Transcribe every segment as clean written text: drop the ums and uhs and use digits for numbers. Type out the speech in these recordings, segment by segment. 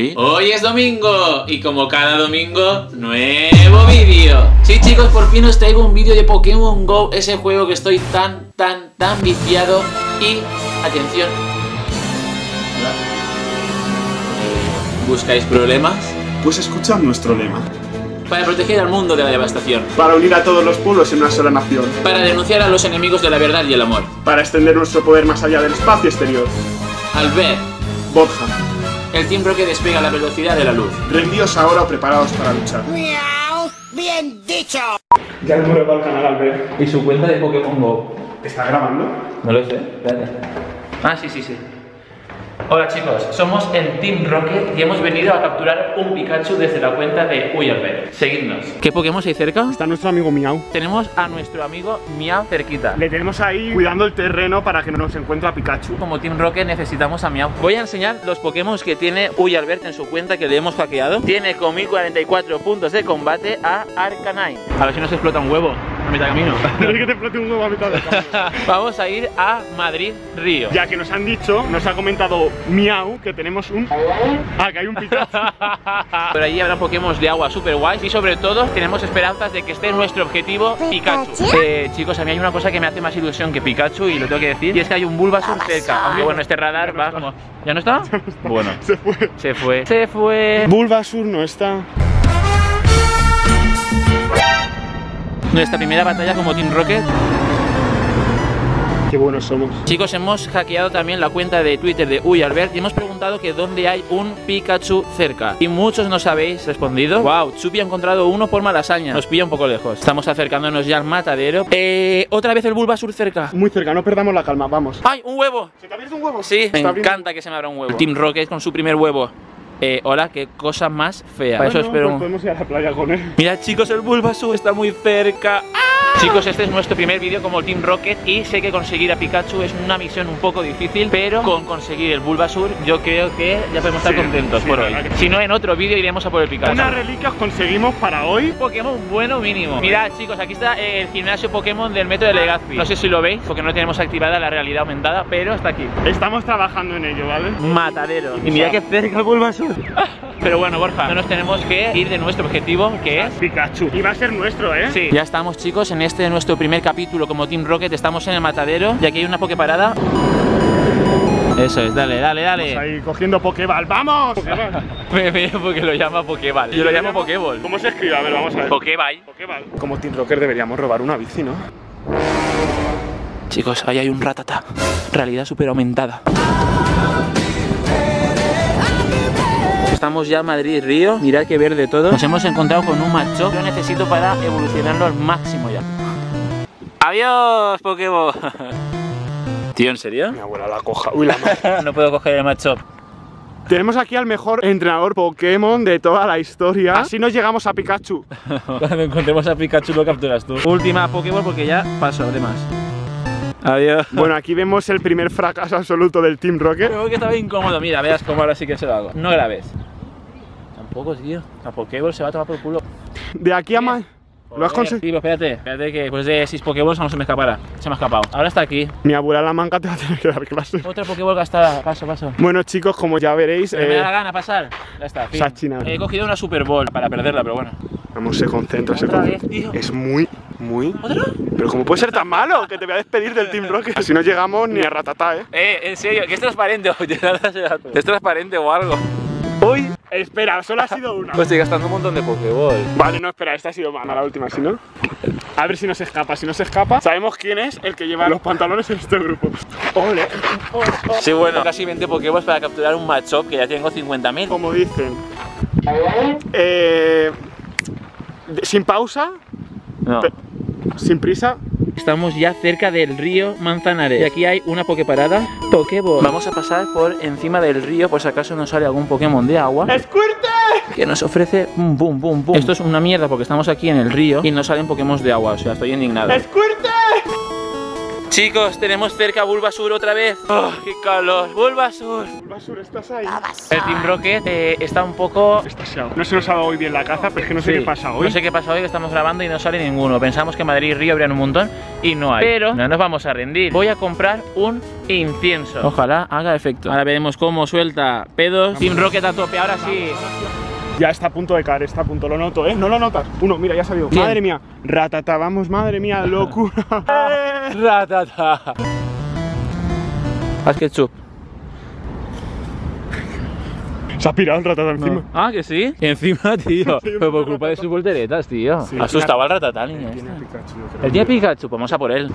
Uy. Hoy es domingo y como cada domingo, nuevo vídeo. Sí, chicos, por fin os traigo un vídeo de Pokémon GO, ese juego que estoy tan viciado. Y, atención, ¿buscáis problemas? Pues escuchad nuestro lema. Para proteger al mundo de la devastación. Para unir a todos los pueblos en una sola nación. Para denunciar a los enemigos de la verdad y el amor. Para extender nuestro poder más allá del espacio exterior. Albert. Borja. El Team Rocket despega a la velocidad de la luz. Rendíos ahora o preparados para luchar. ¡Meowth! ¡Bien dicho! Ya he probado el canal Albert. ¿Y su cuenta de Pokémon GO? ¿Está grabando? No lo sé, espérate. Ah, sí. Hola chicos, somos el Team Rocket y hemos venido a capturar un Pikachu desde la cuenta de Uy Albert. Seguidnos. ¿Qué Pokémon hay cerca? Está nuestro amigo Meowth. Tenemos a nuestro amigo Meowth cerquita. Le tenemos ahí cuidando el terreno para que no nos encuentre a Pikachu. Como Team Rocket necesitamos a Meowth. Voy a enseñar los Pokémon que tiene Uy Albert en su cuenta que le hemos hackeado. Tiene con 1044 puntos de combate a Arcanine. A ver si nos explota un huevo a mitad de camino. No es que te explote un huevo a mitad de camino. Vamos a ir a Madrid Río. Ya que nos han dicho, nos ha comentado Meowth que tenemos un... Ah, que hay un Pikachu. Por allí habrá Pokémon de agua super guays. Y sobre todo tenemos esperanzas de que esté nuestro objetivo Pikachu. Chicos, a mí hay una cosa que me hace más ilusión que Pikachu y lo tengo que decir. Y es que hay un Bulbasaur cerca. Aunque bueno, este radar va... No, ¿ya no está? Bueno. Se fue. Bulbasaur no está. Nuestra primera batalla como Team Rocket. Qué buenos somos. Chicos, hemos hackeado también la cuenta de Twitter de Uy Albert y hemos preguntado que dónde hay un Pikachu cerca. Y muchos nos habéis respondido. Wow, Chupi ha encontrado uno por Malasaña. Nos pilla un poco lejos. Estamos acercándonos ya al matadero. Otra vez el Bulbasaur cerca. Muy cerca, no perdamos la calma, vamos. ¡Ay, un huevo! ¿Se te ha abierto un huevo? Sí, me encanta que se me abra un huevo. Team Rocket con su primer huevo. Hola, qué cosa más fea. Para eso espero. Pues podemos ir a la playa con él. Mirad, chicos, el Bulbasaur está muy cerca. ¡Ah! Chicos, este es nuestro primer vídeo como Team Rocket y sé que conseguir a Pikachu es una misión un poco difícil, pero con conseguir el Bulbasaur yo creo que ya podemos estar contentos por hoy. Que... Si no, en otro vídeo iremos a por el Pikachu. Una reliquia conseguimos para hoy. Pokémon bueno mínimo. Mirad, chicos, aquí está el gimnasio Pokémon del metro de Legazpi. No sé si lo veis porque no tenemos activada la realidad aumentada, pero está aquí. Estamos trabajando en ello, ¿vale? Matadero. Y mira qué cerca el Bulbasaur. Pero bueno, Borja, no nos tenemos que ir de nuestro objetivo, que es Pikachu. Y va a ser nuestro, ¿eh? Sí. Ya estamos, chicos, en este nuestro primer capítulo como Team Rocket. Estamos en el matadero y aquí hay una pokeparada. Eso es, dale. Vamos ahí cogiendo Pokéball, ¡vamos! Pokéball. Porque lo llama Pokéball. Yo lo llamo Pokéball. ¿Cómo se escribe? A ver, vamos a ver. Pokéball. Como Team Rocket deberíamos robar una bici, ¿no? Chicos, ahí hay un Ratata. Realidad super aumentada. Estamos ya en Madrid Río, mirad qué verde todo. Nos hemos encontrado con un Machop. Lo necesito para evolucionarlo al máximo ya. ¡Adiós, Pokémon! Tío, ¿en serio? Mi abuela la coja. Uy, la madre. No puedo coger el Machop. Tenemos aquí al mejor entrenador Pokémon de toda la historia. Así nos llegamos a Pikachu. Cuando encontremos a Pikachu lo capturas tú. Última Pokémon porque ya paso de más. Adiós. Bueno, aquí vemos el primer fracaso absoluto del Team Rocket. Creo que estaba incómodo. Mira, veas cómo ahora sí que se lo hago. No grabes. Tampoco, tío. A Pokéball se va a tomar por el culo. De aquí a más. ¿Lo has conseguido? Sí, espérate que después de 6 Pokéballs no se me escapará. Se me ha escapado. Ahora está aquí. Mi abuela la manca te va a tener que dar clases. Otra Pokéball gastada. Paso. Bueno, chicos, como ya veréis. Me da la gana pasar. Ya está. Fin. He cogido una Super Ball para perderla, pero bueno. Vamos, se concentra. Tío. Es muy... ¿Otro? Pero ¿cómo puede ser tan malo? Que te voy a despedir del Team Rocket. Así no llegamos ni a Ratata, ¿eh? En serio, que es transparente. Es transparente o algo. Hoy... Espera, solo ha sido una. Pues estoy gastando un montón de Pokéballs. Vale, no, espera, esta ha sido mala la última, si no... A ver si nos escapa, sabemos quién es el que lleva los pantalones en este grupo. ¡Ole! Sí, bueno, casi 20 Pokéballs para capturar un Machop, que ya tengo 50.000. Como dicen... Sin pausa... No. Sin prisa. Estamos ya cerca del río Manzanares. Y aquí hay una pokeparada. Pokéball. Vamos a pasar por encima del río por si acaso nos sale algún Pokémon de agua. ¡Escuerte! Que nos ofrece un boom. Esto es una mierda porque estamos aquí en el río y no salen Pokémon de agua. O sea, estoy indignado. ¡Escuerte! Chicos, tenemos cerca a Bulbasaur otra vez. ¡Oh, qué calor! ¡Bulbasaur! Bulbasaur, ¿estás ahí? El Team Rocket está un poco... Estasado. No se nos ha dado hoy bien la caza, pero es que no sé qué pasa hoy. No sé qué pasa hoy, que estamos grabando y no sale ninguno. Pensamos que Madrid Río habrían un montón y no hay. Pero no nos vamos a rendir. Voy a comprar un incienso. Ojalá haga efecto. Ahora veremos cómo suelta pedos. Team Rocket a tope, ahora sí. Ya está a punto de caer, está a punto, lo noto, ¿eh? No lo notas. Uno, mira, ya ha salido. Bien. Madre mía, Ratata, vamos, madre mía, locura. Ratata. Haz ketchup. Se ha pirado el Ratata encima. No. Ah, que sí. Y encima, tío. Sí, pero por culpa de sus volteretas, tío. Sí, asustaba al Ratata, niño. Tiene Pikachu, él tiene Pikachu, vamos a por él.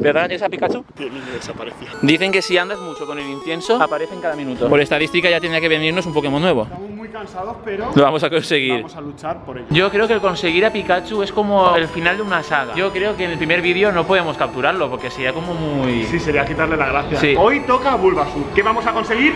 ¿Verdad? ¿Tienes a Pikachu? Sí, desapareció. Dicen que si andas mucho con el incienso, aparecen cada minuto. Por estadística ya tiene que venirnos un Pokémon nuevo. Estamos muy cansados, pero... lo vamos a conseguir. Vamos a luchar por ello. Yo creo que el conseguir a Pikachu es como el final de una saga. Yo creo que en el primer vídeo no podemos capturarlo, porque sería como muy... sí, sería quitarle la gracia. Sí. Hoy toca Bulbasaur. ¿Qué vamos a conseguir?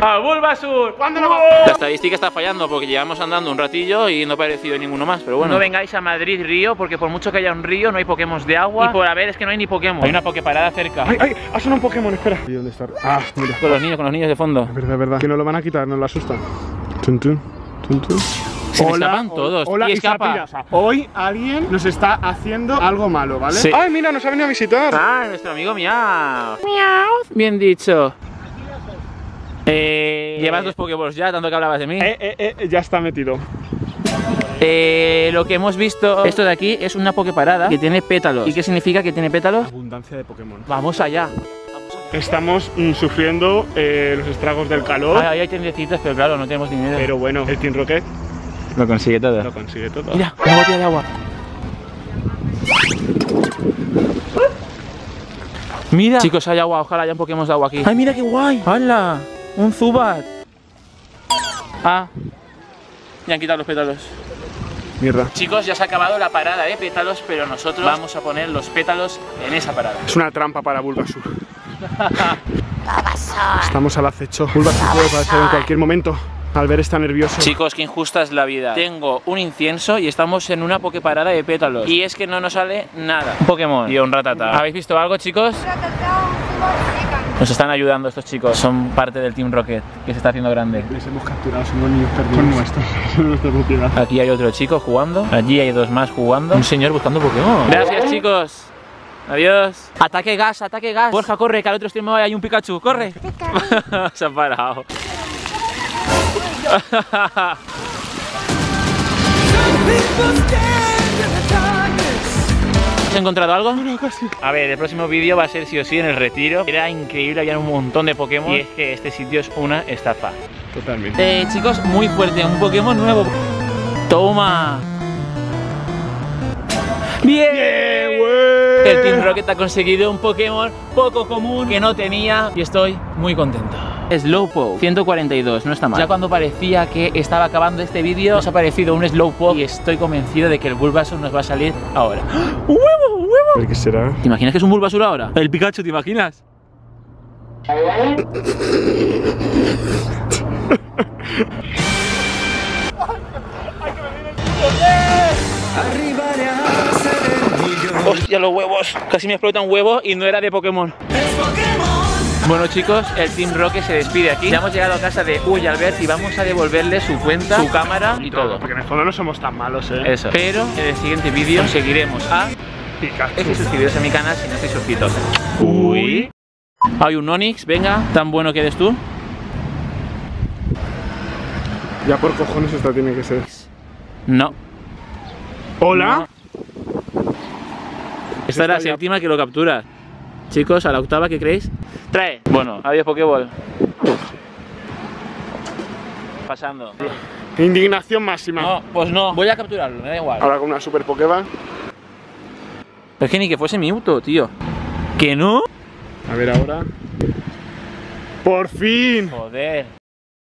¡A Bulbasaur! ¿Cuándo no? La estadística está fallando porque llevamos andando un ratillo y no ha aparecido ninguno más, pero bueno. No vengáis a Madrid Río porque por mucho que haya un río no hay Pokémon de agua. Y por haber es que no hay ni Pokémon. Hay una Poképarada cerca. ¡Ay, ay! ¡Ha sonado un Pokémon! Espera. ¿Y dónde está? Ah, mira. Con los niños de fondo. Es verdad, es verdad. Que nos lo van a quitar, nos lo asustan. Tun, tun, tun, tun. Se hola, escapan todos, hola, y escapa. O sea, hoy alguien nos está haciendo algo malo, ¿vale? Sí. ¡Ay, mira! Nos ha venido a visitar. ¡Ah, nuestro amigo Meowth! Meowth. Bien dicho. Llevas dos Pokéballs ya, tanto que hablabas de mí. Ya está metido. Lo que hemos visto, esto de aquí es una Poképarada que tiene pétalos. ¿Y qué significa que tiene pétalos? Abundancia de Pokémon. Vamos allá. Estamos sufriendo los estragos del calor. Ah, ahí hay tiendecitas, pero claro, no tenemos dinero. Pero bueno, el Team Rocket lo consigue todo. Lo consigue todo. Mira, la botella de agua. Mira, chicos, hay agua, ojalá haya un Pokémon de agua aquí. Ay, mira qué guay. ¡Hala! Un Zubat. Ah, ya han quitado los pétalos. Mierda. Chicos, ya se ha acabado la parada de pétalos, pero nosotros vamos a poner los pétalos en esa parada. Es una trampa para Bulbasaur. Estamos al acecho. Bulbasaur puede aparecer en cualquier momento. Albert está nervioso. Chicos, qué injusta es la vida. Tengo un incienso y estamos en una Poképarada de pétalos. Y es que no nos sale nada. Un Pokémon y un Ratata. ¿Habéis visto algo, chicos? Nos están ayudando estos chicos, son parte del Team Rocket, que se está haciendo grande. Les hemos capturado, son unos niños perdidos. Son nuestros, son nuestra propiedad. Aquí hay otro chico jugando, allí hay dos más jugando. Un señor buscando Pokémon. Gracias, chicos. Adiós. Ataque gas, ataque gas. Borja, corre, que al otro extremo hay un Pikachu. Corre. Se ha parado. ¿Has encontrado algo? No, casi. A ver, el próximo vídeo va a ser sí o sí en el Retiro. Era increíble, había un montón de Pokémon. Y es que este sitio es una estafa. Totalmente. Chicos, muy fuerte, un Pokémon nuevo. Toma. ¡Bien! Yeah, el Team Rocket ha conseguido un Pokémon poco común que no tenía. Y estoy muy contento. Slowpoke, 142, no está mal. Ya cuando parecía que estaba acabando este vídeo, nos ha aparecido un Slowpoke y estoy convencido de que el Bulbasaur nos va a salir ahora. ¡Huevo, huevo! ¿Qué será? ¿Te imaginas que es un Bulbasaur ahora? El Pikachu, ¿te imaginas? ¡Hostia, los huevos! Casi me explotan huevos y no era de Pokémon. Bueno, chicos, el Team Rocket se despide aquí. Ya hemos llegado a casa de Uy Albert y vamos a devolverle su cuenta, su cámara y todo. Porque en el fondo no somos tan malos, ¿eh? Eso. Pero en el siguiente vídeo seguiremos a Pikachu. Es que suscribiros a mi canal si no estáis suscritos. Uy. Hay un Onix, venga. Tan bueno que eres tú. Ya por cojones esta tiene que ser. No. ¿Hola? No. Esta es la séptima que lo capturas. Chicos, a la octava, ¿qué creéis? ¡Trae! Bueno, adiós Pokéball. Pasando. Indignación máxima. No, pues no. Voy a capturarlo, me da igual. Ahora con una super Pokéball. Es que ni que fuese Mewtwo, tío. ¿Que no? A ver ahora. ¡Por fin! Joder.